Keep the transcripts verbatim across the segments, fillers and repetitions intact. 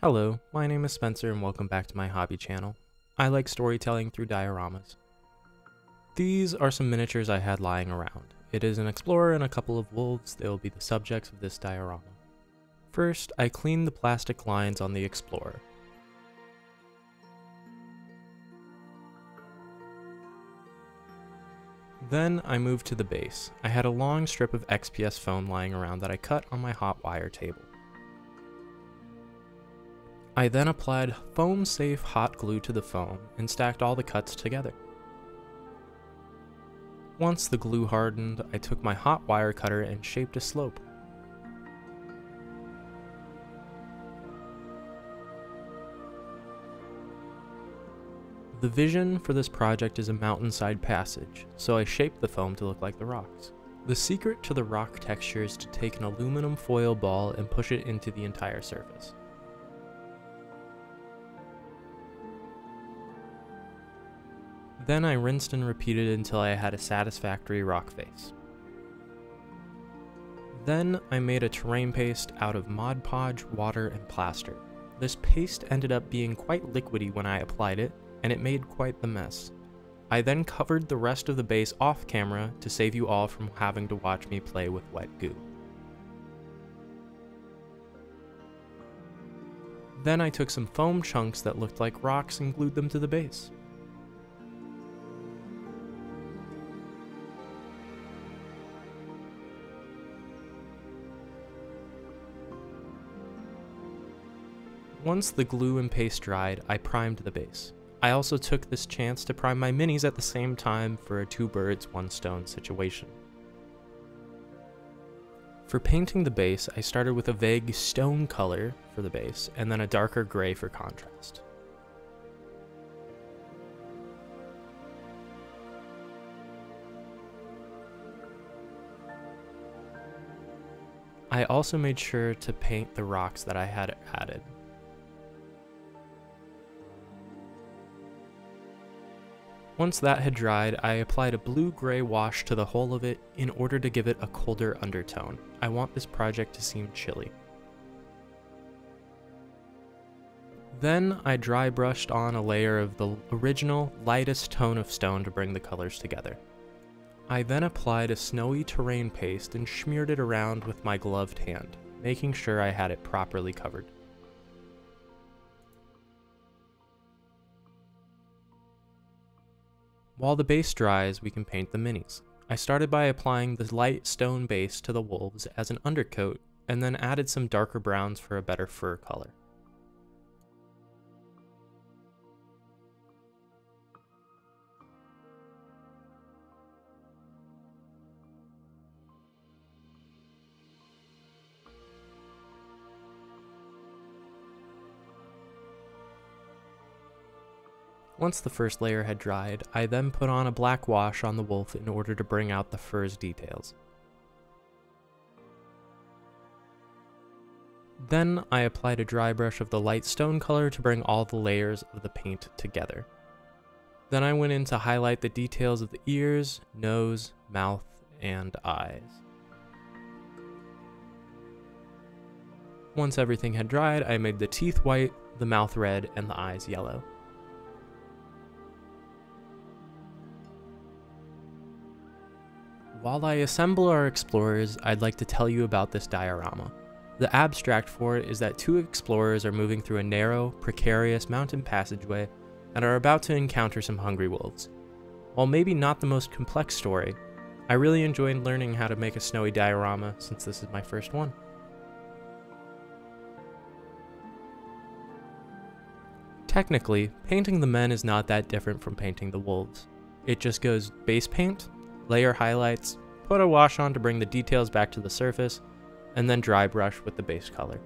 Hello, my name is Spencer and welcome back to my hobby channel. I like storytelling through dioramas. These are some miniatures I had lying around. It is an explorer and a couple of wolves. They will be the subjects of this diorama. First, I cleaned the plastic lines on the explorer. Then I moved to the base. I had a long strip of X P S foam lying around that I cut on my hot wire table. I then applied foam-safe hot glue to the foam and stacked all the cuts together. Once the glue hardened, I took my hot wire cutter and shaped a slope. The vision for this project is a mountainside passage, so I shaped the foam to look like the rocks. The secret to the rock texture is to take an aluminum foil ball and push it into the entire surface. Then I rinsed and repeated until I had a satisfactory rock face. Then I made a terrain paste out of Mod Podge, water, and plaster. This paste ended up being quite liquidy when I applied it, and it made quite the mess. I then covered the rest of the base off camera to save you all from having to watch me play with wet goo. Then I took some foam chunks that looked like rocks and glued them to the base. Once the glue and paste dried, I primed the base. I also took this chance to prime my minis at the same time for a two birds, one stone situation. For painting the base, I started with a vague stone color for the base, and then a darker gray for contrast. I also made sure to paint the rocks that I had added. Once that had dried, I applied a blue-gray wash to the whole of it in order to give it a colder undertone. I want this project to seem chilly. Then I dry brushed on a layer of the original, lightest tone of stone to bring the colors together. I then applied a snowy terrain paste and smeared it around with my gloved hand, making sure I had it properly covered. While the base dries, we can paint the minis. I started by applying the light stone base to the wolves as an undercoat, and then added some darker browns for a better fur color. Once the first layer had dried, I then put on a black wash on the wolf in order to bring out the fur's details. Then I applied a dry brush of the light stone color to bring all the layers of the paint together. Then I went in to highlight the details of the ears, nose, mouth, and eyes. Once everything had dried, I made the teeth white, the mouth red, and the eyes yellow. While I assemble our explorers, I'd like to tell you about this diorama. The abstract for it is that two explorers are moving through a narrow, precarious mountain passageway and are about to encounter some hungry wolves. While maybe not the most complex story, I really enjoyed learning how to make a snowy diorama since this is my first one. Technically, painting the men is not that different from painting the wolves. It just goes base paint, layer highlights, put a wash on to bring the details back to the surface, and then dry brush with the base color.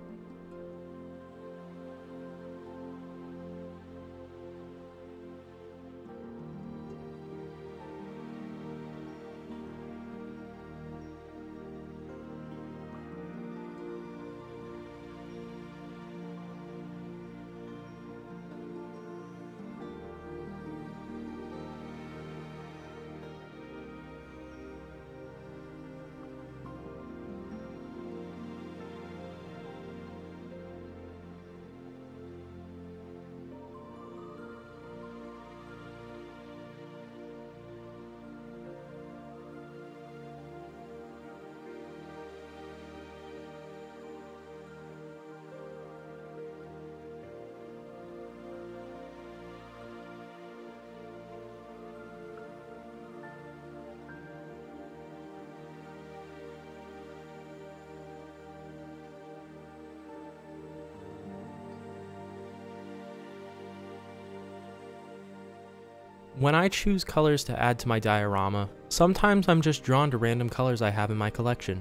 When I choose colors to add to my diorama, sometimes I'm just drawn to random colors I have in my collection.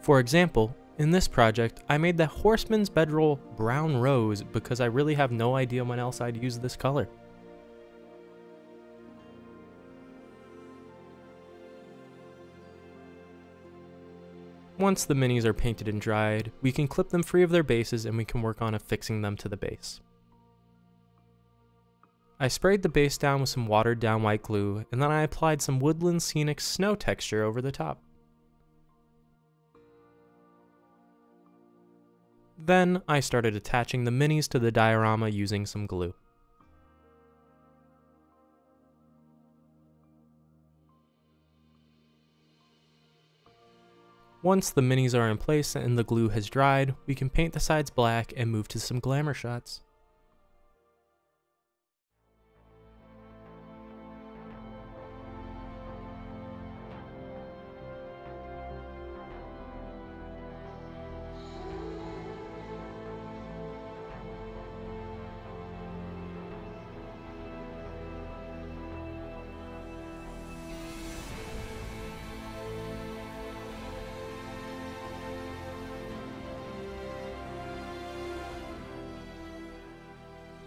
For example, in this project, I made the Horseman's Bedroll brown rose because I really have no idea when else I'd use this color. Once the minis are painted and dried, we can clip them free of their bases and we can work on affixing them to the base. I sprayed the base down with some watered down white glue, and then I applied some Woodland Scenic snow texture over the top. Then I started attaching the minis to the diorama using some glue. Once the minis are in place and the glue has dried, we can paint the sides black and move to some glamour shots.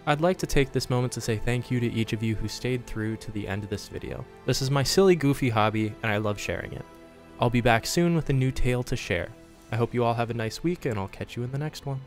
I'd like to take this moment to say thank you to each of you who stayed through to the end of this video. This is my silly, goofy hobby, and I love sharing it. I'll be back soon with a new tale to share. I hope you all have a nice week, and I'll catch you in the next one.